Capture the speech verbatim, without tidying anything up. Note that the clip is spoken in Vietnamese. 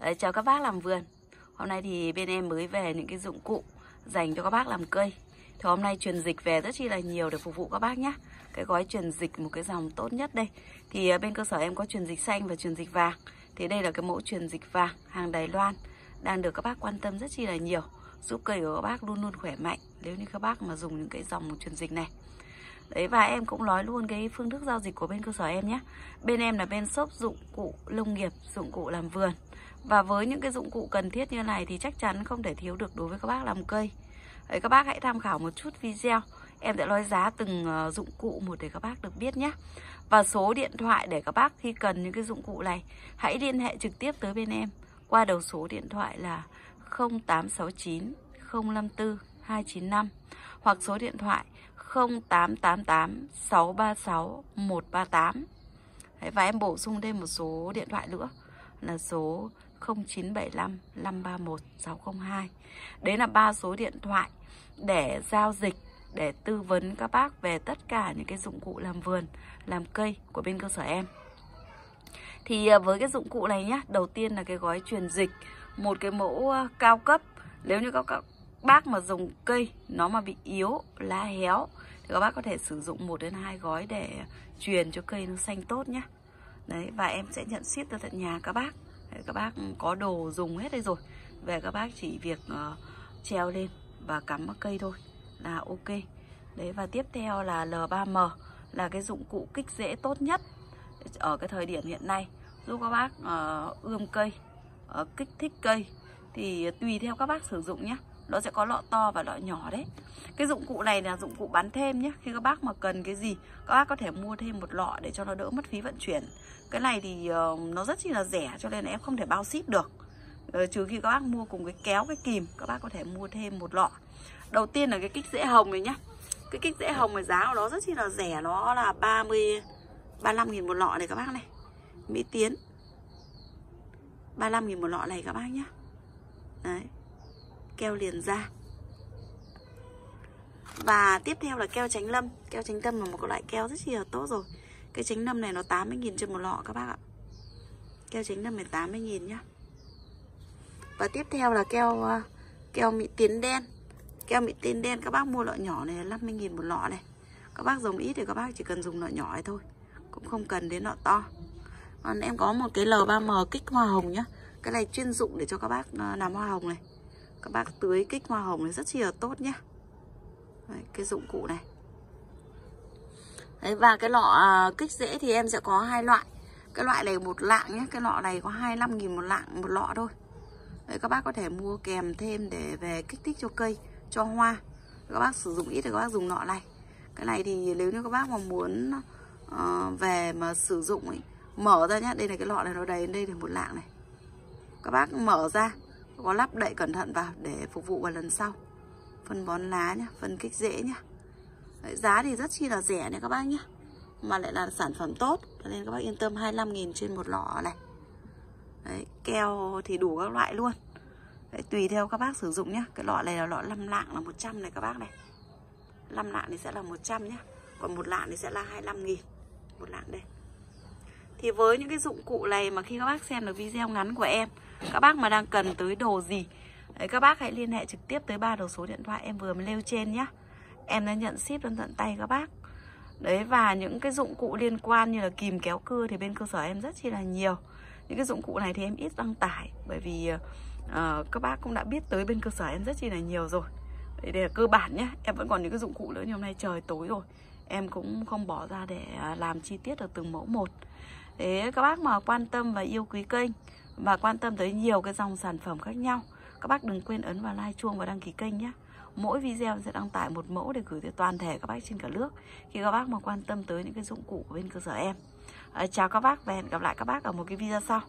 Đấy, chào các bác làm vườn. Hôm nay thì bên em mới về những cái dụng cụ dành cho các bác làm cây. Thì hôm nay truyền dịch về rất chi là nhiều để phục vụ các bác nhé. Cái gói truyền dịch một cái dòng tốt nhất đây. Thì bên cơ sở em có truyền dịch xanh và truyền dịch vàng. Thì đây là cái mẫu truyền dịch vàng hàng Đài Loan đang được các bác quan tâm rất chi là nhiều, giúp cây của các bác luôn luôn khỏe mạnh nếu như các bác mà dùng những cái dòng truyền dịch này. Đấy, và em cũng nói luôn cái phương thức giao dịch của bên cơ sở em nhé. Bên em là bên shop dụng cụ nông nghiệp, dụng cụ làm vườn. Và với những cái dụng cụ cần thiết như này thì chắc chắn không thể thiếu được đối với các bác làm cây. Đấy, các bác hãy tham khảo một chút video. Em sẽ nói giá từng dụng cụ một để các bác được biết nhé. Và số điện thoại để các bác khi cần những cái dụng cụ này, hãy liên hệ trực tiếp tới bên em qua đầu số điện thoại là không tám sáu chín không năm bốn hai chín năm hoặc số điện thoại không tám tám tám sáu ba sáu một ba tám. Đấy, và em bổ sung thêm một số điện thoại nữa là số không chín bảy lăm năm ba một sáu không hai. Đấy là ba số điện thoại để giao dịch, để tư vấn các bác về tất cả những cái dụng cụ làm vườn, làm cây của bên cơ sở em. Thì với cái dụng cụ này nhá, đầu tiên là cái gói truyền dịch, một cái mẫu cao cấp. Nếu như các bác mà dùng cây nó mà bị yếu, lá héo thì các bác có thể sử dụng một đến hai gói để truyền cho cây nó xanh tốt nhá. Đấy, và em sẽ nhận ship tới tận nhà các bác. Đấy, các bác có đồ dùng hết đây rồi, về các bác chỉ việc uh, treo lên và cắm vào cây thôi là ok. Đấy, và tiếp theo là L ba M, là cái dụng cụ kích rễ tốt nhất ở cái thời điểm hiện nay, giúp các bác uh, ươm cây, uh, kích thích cây. Thì tùy theo các bác sử dụng nhé, nó sẽ có lọ to và lọ nhỏ đấy. Cái dụng cụ này là dụng cụ bán thêm nhé. Khi các bác mà cần cái gì, các bác có thể mua thêm một lọ để cho nó đỡ mất phí vận chuyển. Cái này thì uh, nó rất chi là rẻ, cho nên là em không thể bao ship được. uh, Trừ khi các bác mua cùng cái kéo, cái kìm, các bác có thể mua thêm một lọ. Đầu tiên là cái kích rễ hồng này nhá. Cái kích rễ hồng này giá của nó rất chi là rẻ, nó là ba mươi, ba mươi lăm nghìn một lọ này các bác này. Mỹ Tiến ba mươi lăm nghìn một lọ này các bác nhá. Đấy, keo liền da. Và tiếp theo là keo tránh lâm. Keo tránh lâm là một loại keo rất là tốt rồi. Cái tránh lâm này nó tám mươi nghìn trên một lọ các bác ạ. Keo tránh lâm này tám mươi nghìn nhá. Và tiếp theo là keo keo Mỹ Tiến đen. Keo Mỹ Tiến đen các bác mua lọ nhỏ này là năm mươi nghìn một lọ này. Các bác dùng ít thì các bác chỉ cần dùng lọ nhỏ này thôi, cũng không cần đến lọ to. Còn em có một cái L ba M kích hoa hồng nhá. Cái này chuyên dụng để cho các bác làm hoa hồng này. Các bác tưới kích hoa hồng này rất chi là tốt nhé. Đấy, cái dụng cụ này. Đấy, và cái lọ kích rễ thì em sẽ có hai loại. Cái loại này một lạng nhé. Cái lọ này có hai mươi lăm nghìn một lạng một lọ thôi. Đấy, các bác có thể mua kèm thêm để về kích thích cho cây, cho hoa. Các bác sử dụng ít thì các bác dùng lọ này. Cái này thì nếu như các bác mà muốn uh, về mà sử dụng ấy, mở ra nhé. Đây là cái lọ này nó đầy lên đây là một lạng này. Các bác mở ra, có lắp đậy cẩn thận vào để phục vụ vào lần sau. Phân bón lá nhá, phân kích rễ nhá. Đấy, giá thì rất chi là rẻ này các bác nhá. Mà lại là sản phẩm tốt, cho nên các bác yên tâm, hai mươi lăm nghìn trên một lọ này. Đấy, keo thì đủ các loại luôn. Đấy, tùy theo các bác sử dụng nhá. Cái lọ này là lọ năm lạng là một trăm này các bác này. năm lạng thì sẽ là một trăm nhá. Còn một lạng thì sẽ là hai mươi lăm nghìn. Một lạng đây. Thì với những cái dụng cụ này mà khi các bác xem được video ngắn của em, các bác mà đang cần tới đồ gì, đấy, các bác hãy liên hệ trực tiếp tới ba đầu số điện thoại em vừa mới nêu trên nhé. Em đã nhận ship đến tận tay các bác. Đấy, và những cái dụng cụ liên quan như là kìm kéo cưa thì bên cơ sở em rất chi là nhiều. Những cái dụng cụ này thì em ít đăng tải, bởi vì uh, các bác cũng đã biết tới bên cơ sở em rất chi là nhiều rồi. Đấy, đây là cơ bản nhé. Em vẫn còn những cái dụng cụ nữa, nhưng hôm nay trời tối rồi, em cũng không bỏ ra để làm chi tiết ở từng mẫu một. Đấy, các bác mà quan tâm và yêu quý kênh và quan tâm tới nhiều cái dòng sản phẩm khác nhau, các bác đừng quên ấn vào like, chuông và đăng ký kênh nhé. Mỗi video sẽ đăng tải một mẫu để gửi tới toàn thể các bác trên cả nước, khi các bác mà quan tâm tới những cái dụng cụ của bên cơ sở em. À, chào các bác và hẹn gặp lại các bác ở một cái video sau.